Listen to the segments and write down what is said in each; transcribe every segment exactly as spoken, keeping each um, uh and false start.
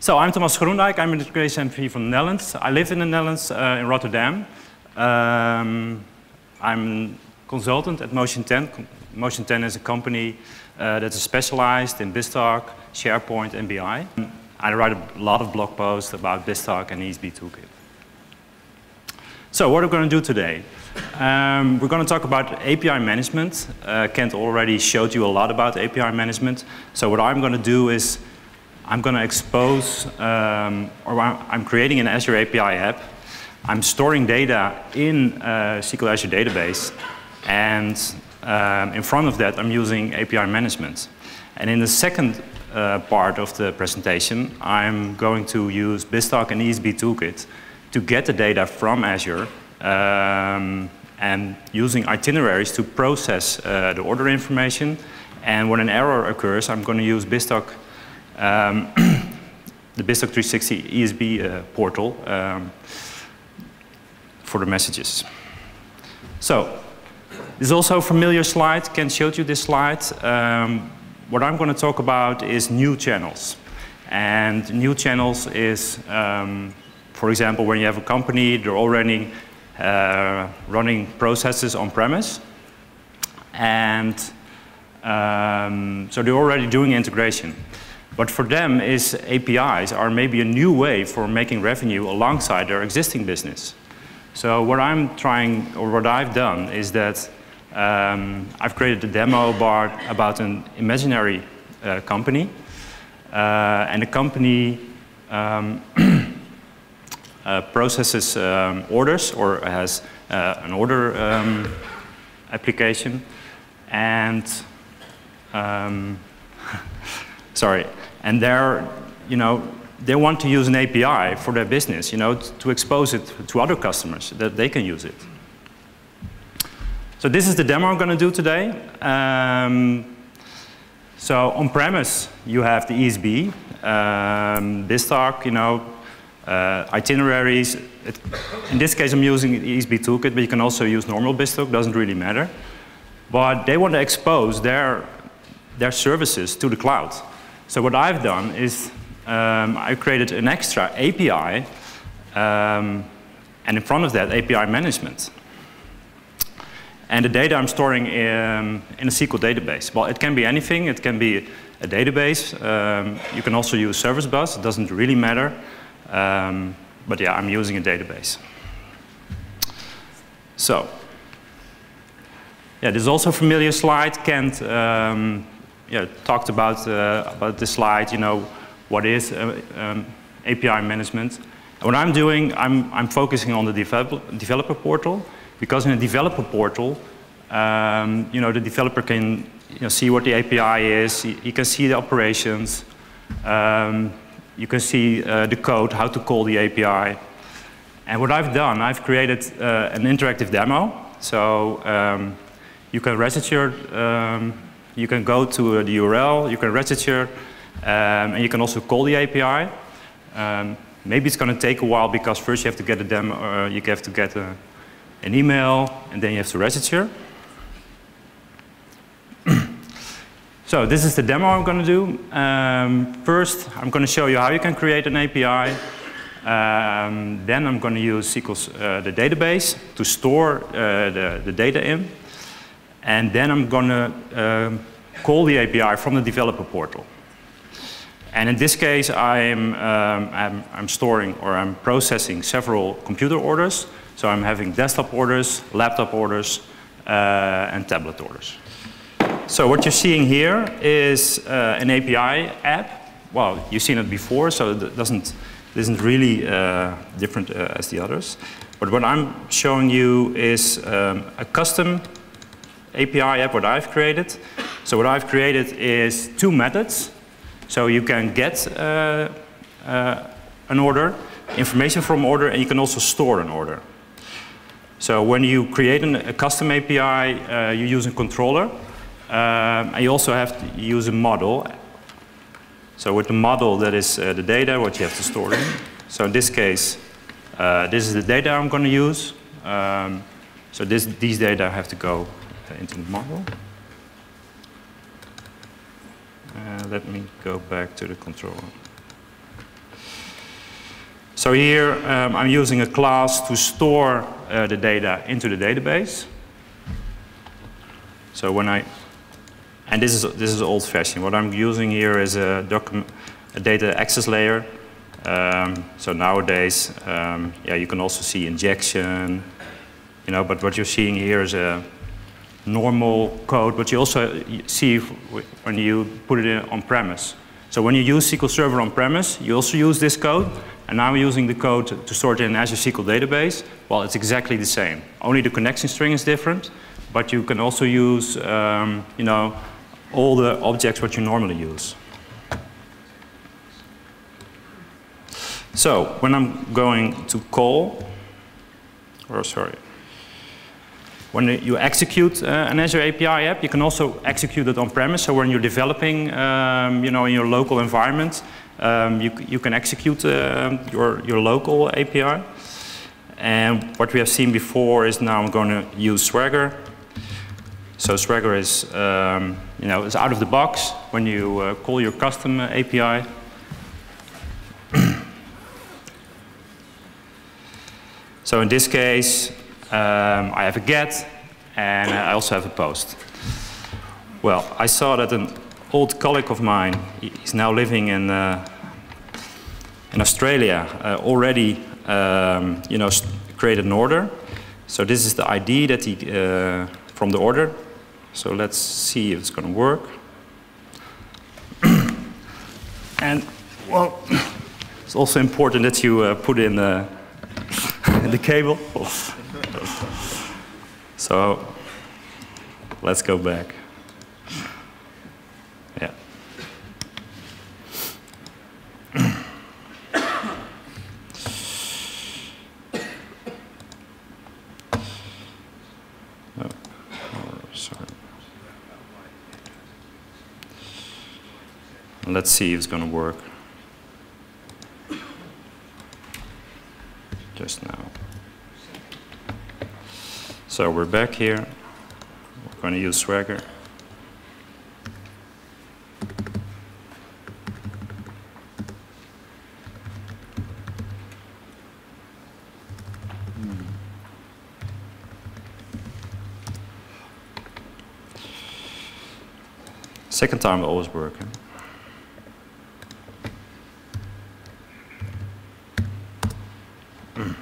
So I'm Thomas Groendijk. I'm an integration M V P from the Netherlands. I live in the Netherlands, uh, in Rotterdam. Um, I'm a consultant at Motion ten. Motion ten is a company uh, that is specialized in BizTalk, SharePoint, and B I. I write a lot of blog posts about BizTalk and E S B Toolkit. So what are we going to do today? Um, we're going to talk about A P I management. Uh, Kent already showed you a lot about A P I management. So what I'm going to do is I'm going to expose, um, or I'm creating an Azure A P I app. I'm storing data in uh, S Q L Azure Database. And um, in front of that, I'm using A P I management. And in the second uh, part of the presentation, I'm going to use BizTalk and E S B Toolkit to get the data from Azure um, and using itineraries to process uh, the order information. And when an error occurs, I'm going to use BizTalk, um, the BizTalk three sixty E S B uh, portal um, for the messages. So this is also a familiar slide. Ken showed you this slide. Um, what I'm going to talk about is new channels. And new channels is um, for example, when you have a company, they're already uh, running processes on-premise. And um, so they're already doing integration. But for them, is A P Is are maybe a new way for making revenue alongside their existing business. So what I'm trying, or what I've done, is that um, I've created a demo bar about an imaginary uh, company. Uh, and the company um, Uh, processes um, orders or has uh, an order um, application, and um, sorry, and they're you know they want to use an A P I for their business, you know, to expose it to other customers that they can use it. So this is the demo I'm going to do today. Um, so on-premise you have the E S B, um, BizTalk, you know. Uh, itineraries, it, in this case I'm using the E S B Toolkit, but you can also use normal BizTalk, doesn't really matter. But they want to expose their, their services to the cloud. So what I've done is um, I created an extra A P I, um, and in front of that A P I management. And the data I'm storing in, in a S Q L database. Well, it can be anything, it can be a database, um, you can also use service bus, it doesn't really matter. Um, but yeah, I'm using a database. So, yeah, this is also a familiar slide. Kent um, yeah, talked about uh, about this slide. You know, what is uh, um, A P I management? And what I'm doing, I'm I'm focusing on the develop, developer portal, because in a developer portal, um, you know, the developer can you know, see what the A P I is. He, he can see the operations. Um, You can see uh, the code, how to call the A P I. And what I've done, I've created uh, an interactive demo. So um, you can register, um, you can go to uh, the U R L, you can register, um, and you can also call the A P I. Um, maybe it's going to take a while because first you have to get a demo, uh, you have to get a, an email, and then you have to register. So this is the demo I'm going to do. Um, first, I'm going to show you how you can create an A P I. Um, then I'm going to use S Q L, uh, the database, to store uh, the, the data in. And then I'm going to um, call the A P I from the developer portal. And in this case, I'm, um, I'm, I'm storing or I'm processing several computer orders. So I'm having desktop orders, laptop orders, uh, and tablet orders. So what you're seeing here is uh, an A P I app. Well, you've seen it before, so it doesn't, it isn't really uh, different uh, as the others. But what I'm showing you is um, a custom A P I app, what I've created. So what I've created is two methods. So you can get uh, uh, an order, information from order, and you can also store an order. So when you create an, a custom A P I, uh, you use a controller. Um, and you also have to use a model. So with the model, that is uh, the data, what you have to store in. So in this case, uh, this is the data I'm going to use. Um, so this, these data have to go into the model. Uh, let me go back to the controller. So here um, I'm using a class to store uh, the data into the database. So when I, and this is, this is old-fashioned. What I'm using here is a, document, a data access layer. Um, so nowadays, um, yeah, you can also see injection, you know, but what you're seeing here is a normal code, but you also see when you put it in on-premise. So when you use S Q L Server on-premise, you also use this code, and now we're using the code to store it in an Azure S Q L Database. Well, it's exactly the same. Only the connection string is different, but you can also use, um, you know, all the objects what you normally use. So when I'm going to call, or sorry, when you execute uh, an Azure A P I app, you can also execute it on-premise. So when you're developing, um, you know, in your local environment, um, you, you can execute uh, your, your local A P I. And what we have seen before is now I'm going to use Swagger. So Swagger is, um, you know, it's out of the box when you uh, call your custom uh, A P I. So in this case, Um, I have a get, and I also have a post. Well, I saw that an old colleague of mine, he's now living in uh, in Australia, uh, already um, you know created an order. So this is the I D that he uh, from the order. So let's see if it's going to work. And well, it's also important that you uh, put in the in the cable. So let's go back. Yeah. Oh, sorry. Let's see if it's going to work. Just now. So we're back here. We're going to use Swagger. Hmm. Second time will always work. Huh?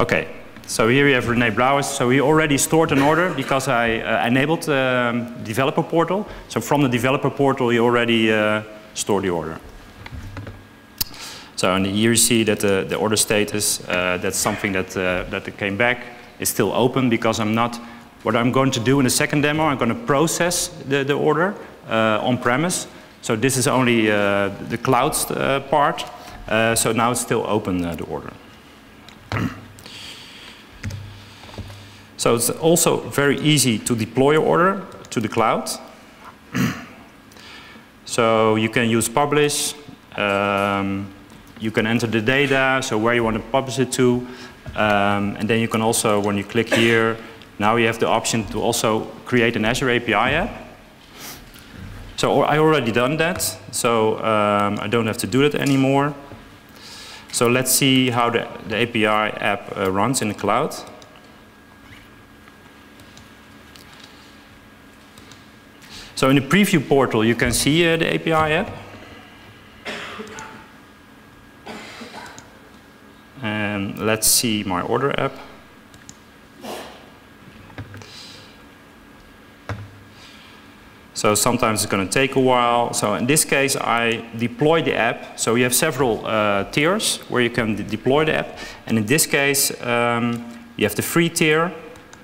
Okay, so here we have René Blauers. So he already stored an order because I uh, enabled the um, developer portal. So from the developer portal, he already uh, stored the order. So and here you see that the, the order status, uh, that's something that, uh, that came back, is still open because I'm not, what I'm going to do in the second demo, I'm going to process the, the order uh, on-premise. So this is only uh, the cloud uh, part. Uh, so now it's still open, uh, the order. So it's also very easy to deploy your order to the cloud. So you can use publish. Um, you can enter the data, so where you want to publish it to. Um, and then you can also, when you click here, now you have the option to also create an Azure A P I app. So I already done that, so um, I don't have to do that anymore. So let's see how the, the A P I app uh, runs in the cloud. So in the preview portal, you can see uh, the A P I app. And let's see my order app. So sometimes it's going to take a while. So in this case, I deploy the app. So we have several uh, tiers where you can de deploy the app. And in this case, um, you have the free tier.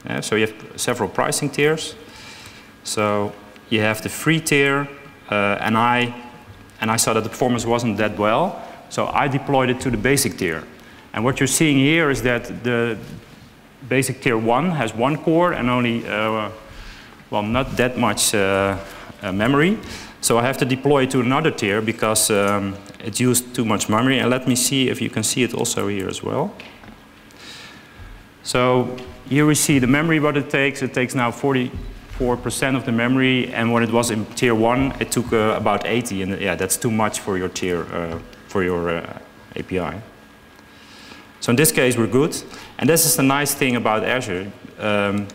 Uh, so you have several pricing tiers. So you have the free tier, uh, and I and I saw that the performance wasn't that well, so I deployed it to the basic tier. And what you're seeing here is that the basic tier one has one core and only uh, well not that much uh, uh, memory. So I have to deploy it to another tier because um, it used too much memory. And let me see if you can see it also here as well. So here we see the memory what it takes. It takes now forty-four percent of the memory, and when it was in tier one, it took uh, about eighty, and yeah, that's too much for your tier uh, for your uh, A P I. So in this case, we're good. And this is the nice thing about Azure. Um,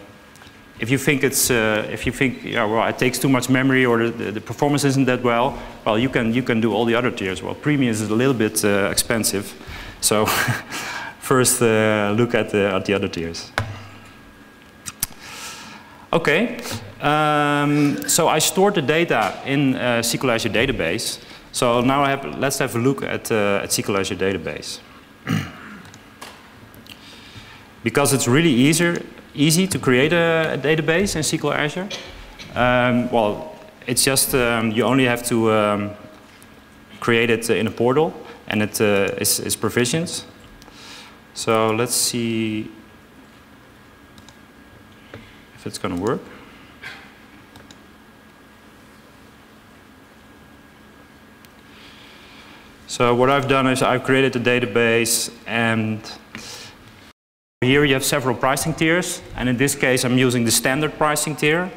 if you think it's, uh, if you think, yeah, well, it takes too much memory or the, the performance isn't that well, well, you can you can do all the other tiers. Well, Premium is a little bit uh, expensive, so first uh, look at the at the other tiers. Okay, um, so I stored the data in uh, S Q L Azure Database. So now I have, let's have a look at uh, at S Q L Azure Database. Because it's really easier, easy to create a, a database in S Q L Azure. Um, well, it's just um, you only have to um, create it in a portal, and it uh, is, is provisioned. So let's see if it's going to work. So what I've done is I've created a database, and here you have several pricing tiers, and in this case I'm using the standard pricing tier.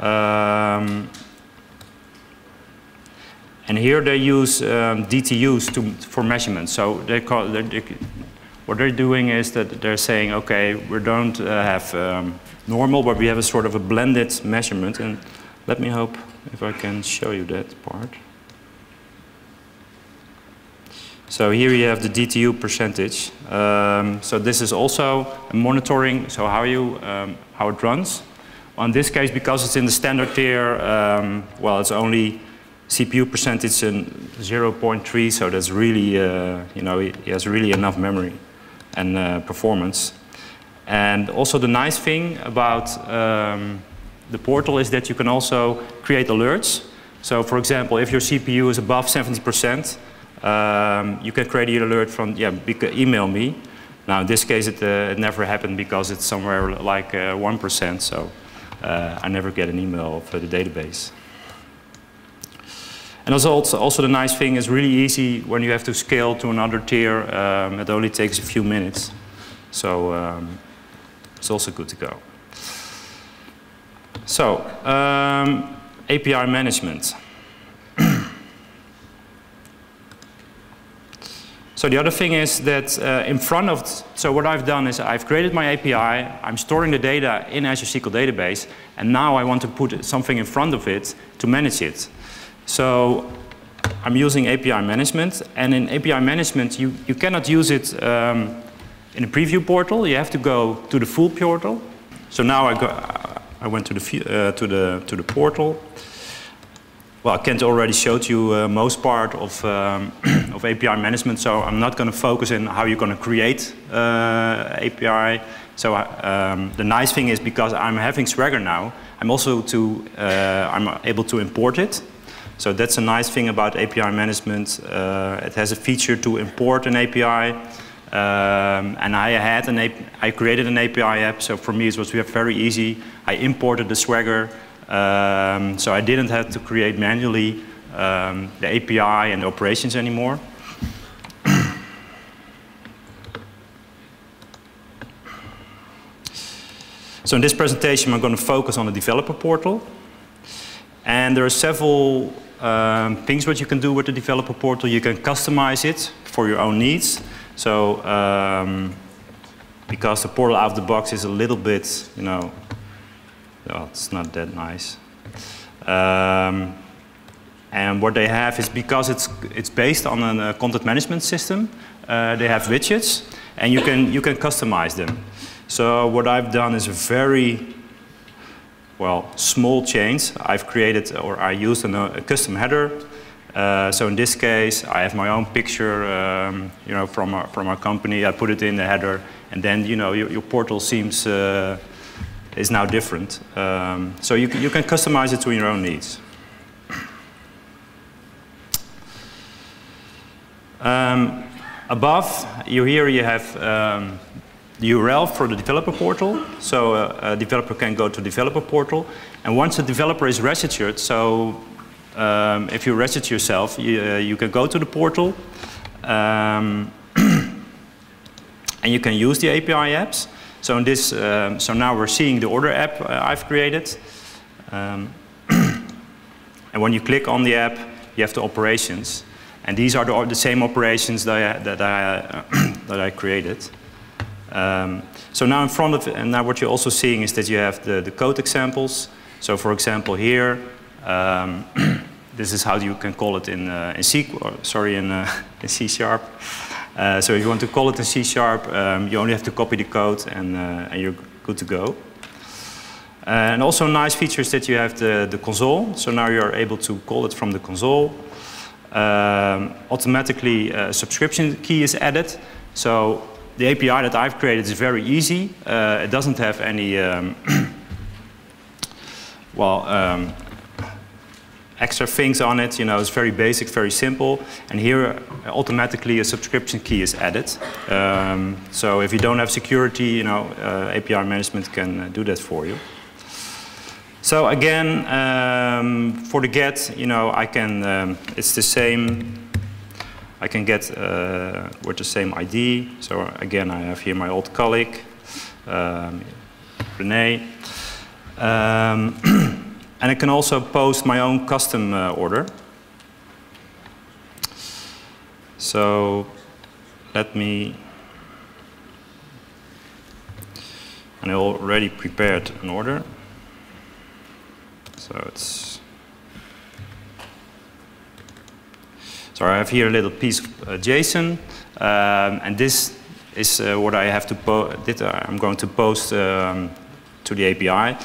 Um, and here they use um, D T Us to, for measurements. So they call, they're, they, what they're doing is that they're saying, okay, we don't uh, have um, normal, but we have a sort of a blended measurement. And let me hope if I can show you that part. So here you have the D T U percentage. Um, so this is also a monitoring, so how you um, how it runs. On this case, because it's in the standard tier, um, well, it's only C P U percentage in zero point three, so that's really uh, you know it has really enough memory and uh, performance. And also the nice thing about um, the portal is that you can also create alerts. So for example, if your C P U is above seventy percent. Um, you can create an alert from, yeah, email me. Now, in this case, it, uh, it never happened because it's somewhere like uh, one percent, so uh, I never get an email for the database. And also, also the nice thing is really easy when you have to scale to another tier. Um, it only takes a few minutes, so um, it's also good to go. So, um, A P I management. So the other thing is that uh, in front of, so what I've done is I've created my A P I, I'm storing the data in Azure S Q L Database, and now I want to put something in front of it to manage it. So I'm using A P I management, and in A P I management you, you cannot use it um, in a preview portal, you have to go to the full portal. So now I, go, I went to the, uh, to, the, to the portal. Well, Kent already showed you uh, most part of, um, of A P I management, so I'm not going to focus on how you're going to create uh, A P I. So I, um, the nice thing is because I'm having Swagger now, I'm also to, uh, I'm able to import it. So that's a nice thing about A P I management. Uh, it has a feature to import an A P I, um, and I had an I created an A P I app, so for me it was very easy. I imported the Swagger. Um, so I didn't have to create manually um, the A P I and the operations anymore. So in this presentation I'm going to focus on the developer portal, and there are several um, things what you can do with the developer portal. You can customize it for your own needs. So um, because the portal out of the box is a little bit, you know, well, it's not that nice. Um, and what they have is because it's it's based on a uh, content management system, uh, they have widgets, and you can you can customize them. So what I've done is a very well small change. I've created or I used an, a custom header. Uh, so in this case, I have my own picture, um, you know, from our, from our company. I put it in the header, and then you know your, your portal seems. Uh, is now different. Um, so you, you can customize it to your own needs. Um, above, you here you have um, the U R L for the developer portal. So a, a developer can go to developer portal. And once a developer is registered, so um, if you register yourself, you, uh, you can go to the portal um, and you can use the A P I apps. So in this, um, so now we're seeing the order app uh, I've created, um, and when you click on the app, you have the operations, and these are the, the same operations that I, that I uh, that I created. Um, so now in front of, and now what you're also seeing is that you have the, the code examples. So for example here, um, this is how you can call it in, uh, in S Q L, sorry, in, uh, in C Sharp. Uh, so if you want to call it in C Sharp, um, you only have to copy the code and, uh, and you're good to go. Uh, and also nice features that you have the, the console. So now you're able to call it from the console. Um, automatically a subscription key is added. So the A P I that I've created is very easy. Uh, it doesn't have any, um, well, um, extra things on it. You know, it's very basic, very simple. And here, automatically, a subscription key is added. Um, so if you don't have security, you know, uh, A P I management can do that for you. So again, um, for the get, you know, I can. Um, it's the same. I can get uh, with the same I D. So again, I have here my old colleague, um, René. Um, And I can also post my own custom uh, order. So let me, and I already prepared an order. So it's, so I have here a little piece of uh, JSON, um, and this is uh, what I have to post, I'm going to post um, to the A P I.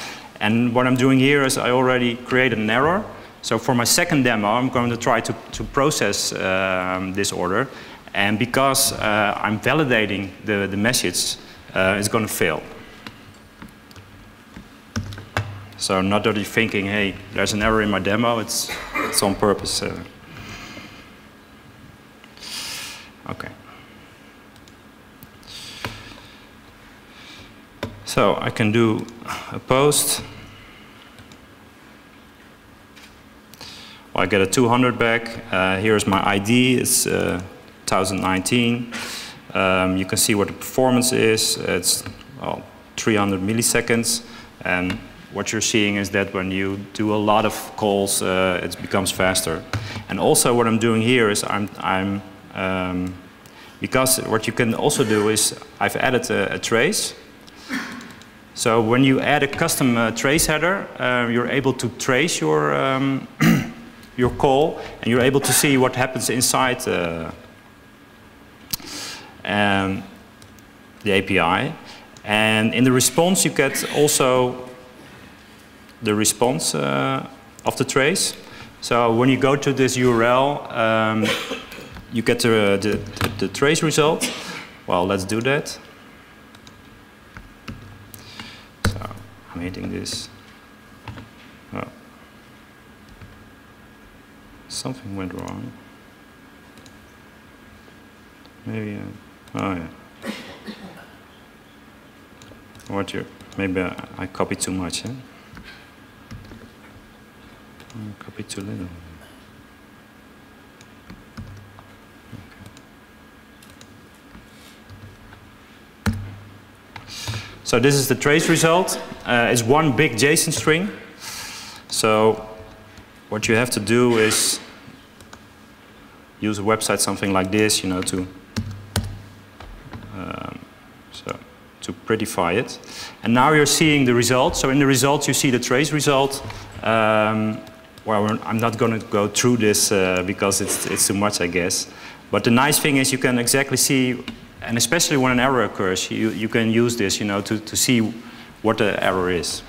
And what I'm doing here is I already created an error. So for my second demo, I'm going to try to, to process um, this order. And because uh, I'm validating the, the message, uh, it's going to fail. So not that you're thinking, hey, there's an error in my demo. It's, it's on purpose. Uh, OK. So I can do a post. Well, I get a two hundred back. Uh, here's my I D. It's uh, two thousand nineteen. Um, you can see what the performance is. It's well, three hundred milliseconds. And what you're seeing is that when you do a lot of calls, uh, it becomes faster. And also, what I'm doing here is I'm I'm um, because what you can also do is I've added a, a trace. So when you add a custom uh, trace header, uh, you're able to trace your, um, your call, and you're able to see what happens inside uh, um, the A P I. And in the response, you get also the response uh, of the trace. So when you go to this U R L, um, you get the, the, the trace result. Well, let's do that. I'm hitting this. Oh. Something went wrong. Maybe. Uh, oh yeah. What you? Maybe I, I copied too much. Eh? I copied too little. So this is the trace result. Uh, it's one big JSON string. So what you have to do is use a website something like this, you know, to um, so to prettify it. And now you're seeing the result. So in the result, you see the trace result. Um, well, I'm not going to go through this uh, because it's it's too much, I guess. But the nice thing is you can exactly see. And especially when an error occurs, you, you can use this, you know, to, to see what the error is.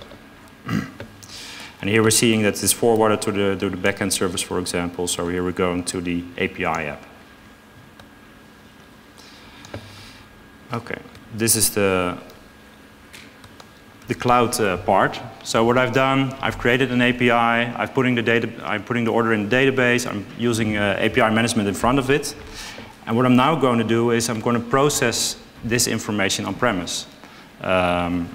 And here we're seeing that it's forwarded to the, to the backend service, for example. So here we're going to the A P I app. OK, this is the, the cloud uh, part. So what I've done, I've created an A P I. I've putting the data, I'm putting the order in the database. I'm using uh, A P I management in front of it. And what I'm now going to do is I'm going to process this information on premise. Um,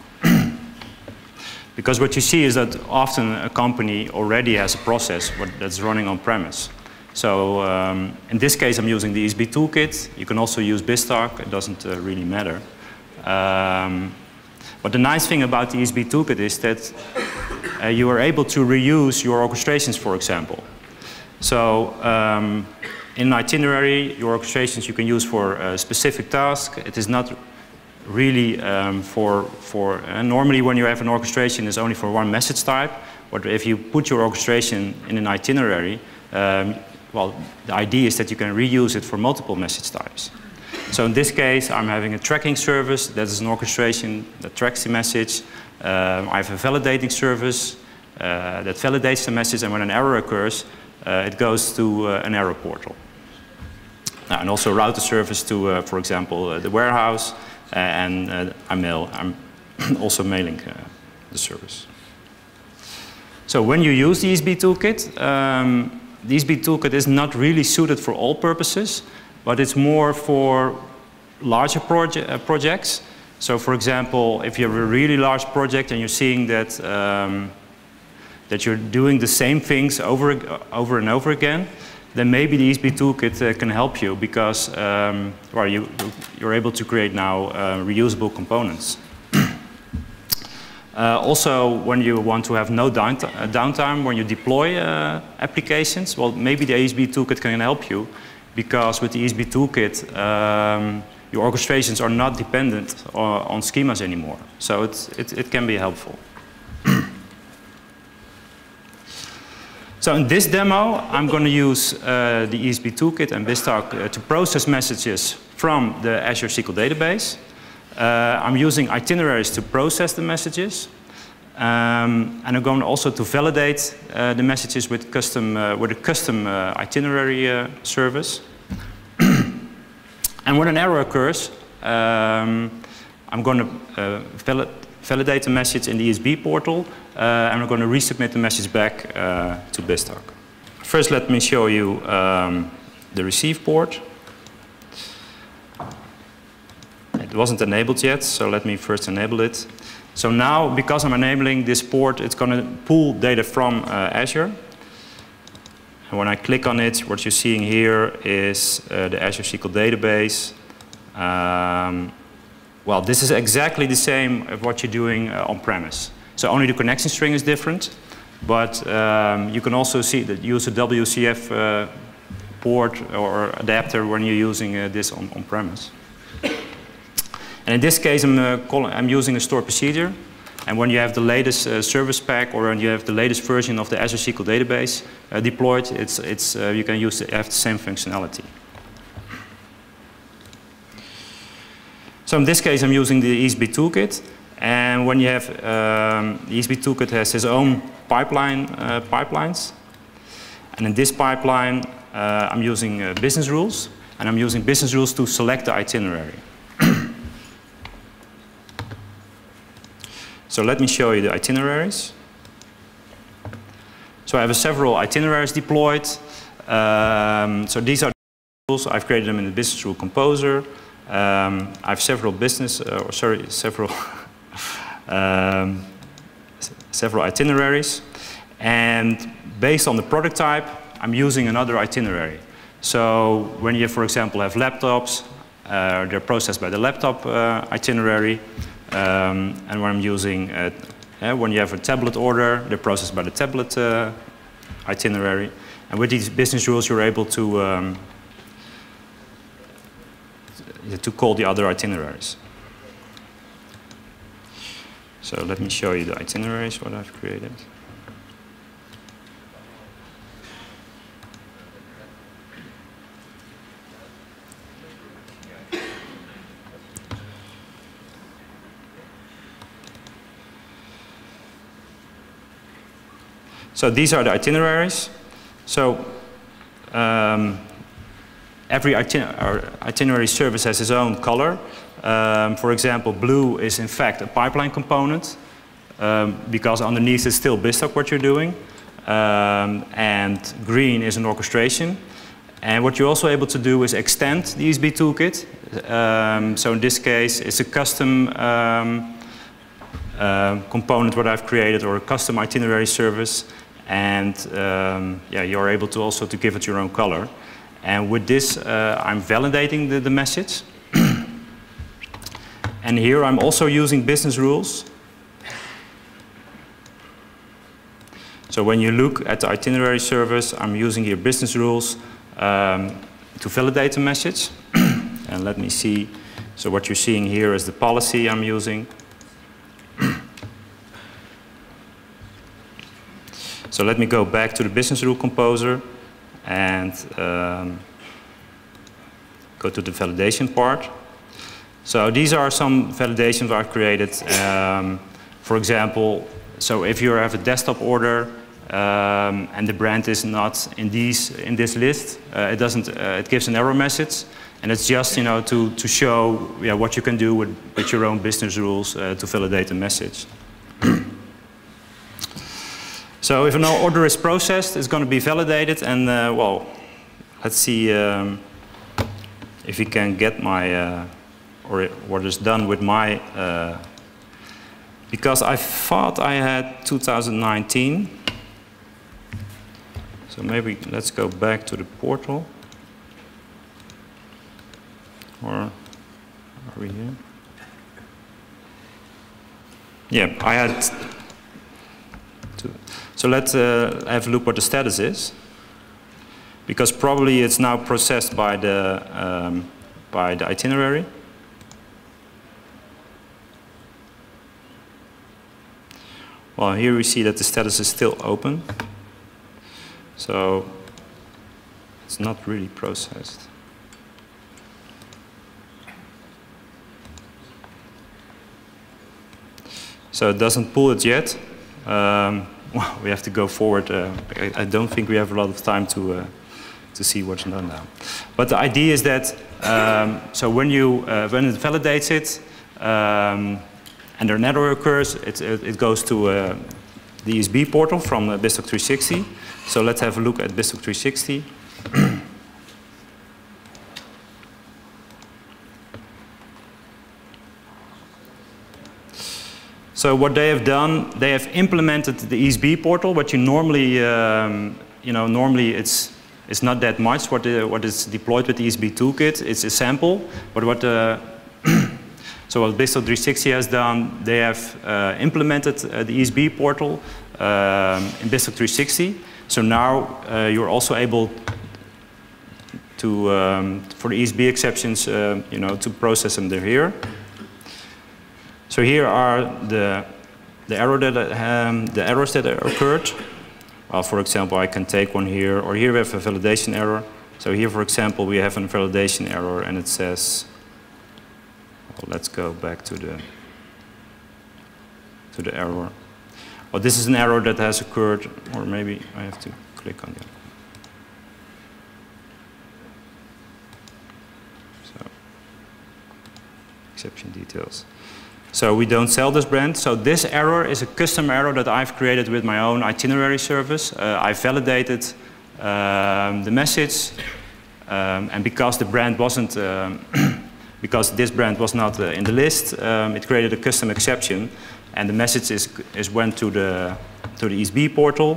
because what you see is that often a company already has a process that's running on premise. So um, in this case, I'm using the E S B Toolkit. You can also use BizTalk. It doesn't uh, really matter. Um, but the nice thing about the E S B Toolkit is that uh, you are able to reuse your orchestrations, for example. So um, In an itinerary, your orchestrations you can use for a specific task. It is not really um, for, for uh, normally when you have an orchestration, it's only for one message type. But if you put your orchestration in an itinerary, um, well, the idea is that you can reuse it for multiple message types. So in this case, I'm having a tracking service. That is an orchestration that tracks the message. Um, I have a validating service uh, that validates the message. And when an error occurs, uh, it goes to uh, an error portal. Uh, and also route the service to, uh, for example, uh, the warehouse, uh, and uh, I mail, I'm also mailing uh, the service. So when you use the E S B Toolkit, um, the E S B Toolkit is not really suited for all purposes, but it's more for larger proje uh, projects. So for example, if you have a really large project and you're seeing that, um, that you're doing the same things over, over and over again, then maybe the E S B Toolkit uh, can help you because um, well, you, you're able to create now uh, reusable components. uh, also, when you want to have no downtime, uh, downtime when you deploy uh, applications, well, maybe the E S B Toolkit can help you because with the E S B Toolkit, um, your orchestrations are not dependent on, on schemas anymore. So it's, it, it can be helpful. So in this demo, I'm going to use uh, the E S B Toolkit and BizTalk uh, to process messages from the Azure S Q L Database. Uh, I'm using itineraries to process the messages. Um, and I'm going also to validate uh, the messages with, custom, uh, with a custom uh, itinerary uh, service. And when an error occurs, um, I'm going to uh, valid validate the message in the E S B portal. Uh, and we're going to resubmit the message back uh, to BizTalk. First, let me show you um, the receive port. It wasn't enabled yet, so let me first enable it. So now, because I'm enabling this port, it's going to pull data from uh, Azure. And when I click on it, what you're seeing here is uh, the Azure S Q L Database. Um, well, this is exactly the same as what you're doing uh, on-premise. So only the connection string is different, but um, you can also see that use a W C F uh, port or adapter when you're using uh, this on, on premise. And in this case, I'm, uh, calling, I'm using a stored procedure. And when you have the latest uh, service pack or when you have the latest version of the Azure S Q L Database uh, deployed, it's, it's, uh, you can use the, have the same functionality. So in this case, I'm using the E S B Toolkit. And when you have, um, the E S B Toolkit has his own pipeline, uh, pipelines. And in this pipeline, uh, I'm using uh, business rules. And I'm using business rules to select the itinerary. So let me show you the itineraries. So I have several itineraries deployed. Um, so these are the rules. I've created them in the business rule composer. Um, I have several business, uh, or sorry, several. Um, several itineraries, and based on the product type, I'm using another itinerary. So when you, for example, have laptops, uh, they're processed by the laptop uh, itinerary, um, and when I'm using, uh, yeah, when you have a tablet order, they're processed by the tablet uh, itinerary. And with these business rules, you're able to um, to call the other itineraries. So let me show you the itineraries, what I've created. So these are the itineraries. So um, every itiner- itinerary service has its own color. Um, for example, blue is in fact a pipeline component um, because underneath it's still BizTalk what you're doing. Um, and green is an orchestration. And what you're also able to do is extend the E S B Toolkit. Um, so in this case, it's a custom um, uh, component what I've created or a custom itinerary service. And um, yeah, you're able to also to give it your own color. And with this, uh, I'm validating the, the message. And here I'm also using business rules. So when you look at the itinerary service, I'm using here business rules. um, to validate the message. And let me see. So what you're seeing here is the policy I'm using. So let me go back to the business rule composer and um, go to the validation part. So these are some validations I've created. Um, for example, so if you have a desktop order um, and the brand is not in these in this list, uh, it doesn't. Uh, it gives an error message, and it's just you know to to show yeah, what you can do with with your own business rules uh, to validate the message. So if an order is processed, it's going to be validated, and uh, well, let's see um, if we can get my. Uh, or what is done with my, uh, because I thought I had two thousand nineteen. So maybe let's go back to the portal. Or are we here? Yeah, I had, two. So let's uh, have a look what the status is. Because probably it's now processed by the, um, by the itinerary. Well, here we see that the status is still open. So it's not really processed. So it doesn't pull it yet. Um, well, we have to go forward. Uh, I, I don't think we have a lot of time to, uh, to see what's done now. But the idea is that, um, so when, you, uh, when it validates it, um, and an error occurs, it, it, it goes to uh, the E S B portal from uh, BizTalk three sixty. So let's have a look at BizTalk three sixty. So what they have done, they have implemented the E S B portal, what you normally, um, you know, normally it's it's not that much what, uh, what is deployed with the E S B toolkit. It's a sample, but what the uh, so what BizTalk three sixty has done, they have uh, implemented uh, the E S B portal um, in BizTalk three sixty. So now uh, you're also able to, um, for the E S B exceptions, uh, you know, to process them here. So here are the the error that um, the errors that occurred. Well, for example, I can take one here, or here we have a validation error. So here, for example, we have a validation error, and it says. Let's go back to the to the error. Well, this is an error that has occurred, or maybe I have to click on the other one. So exception details. So we don't sell this brand. So this error is a custom error that I've created with my own itinerary service. Uh, I validated um, the message, um, and because the brand wasn't. Um, Because this brand was not uh, in the list, um, it created a custom exception, and the message is, is went to the to the E S B portal.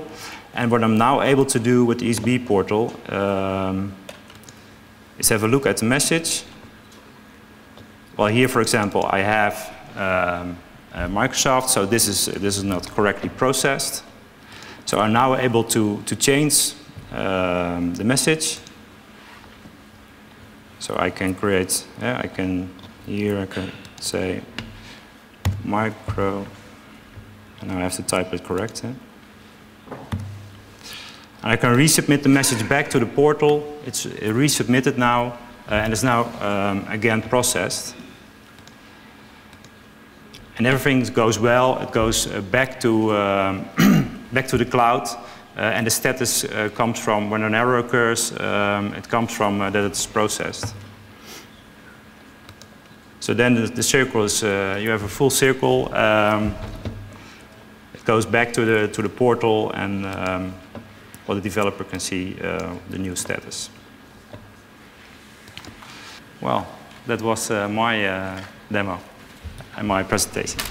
And what I'm now able to do with the E S B portal um, is have a look at the message. Well, here, for example, I have um, uh, Microsoft, so this is this is not correctly processed. So I'm now able to to change um, the message. So I can create, yeah, I can, here I can say micro, and I have to type it correct. Yeah? And I can resubmit the message back to the portal. It's resubmitted now, uh, and it's now um, again processed. And everything goes well. It goes uh, back, to, um, back to the cloud. Uh, and the status uh, comes from when an error occurs, um, it comes from uh, that it's processed. So then the, the circle is, uh, you have a full circle. Um, it goes back to the, to the portal, and um, well, the developer can see uh, the new status. Well, that was uh, my uh, demo and my presentation.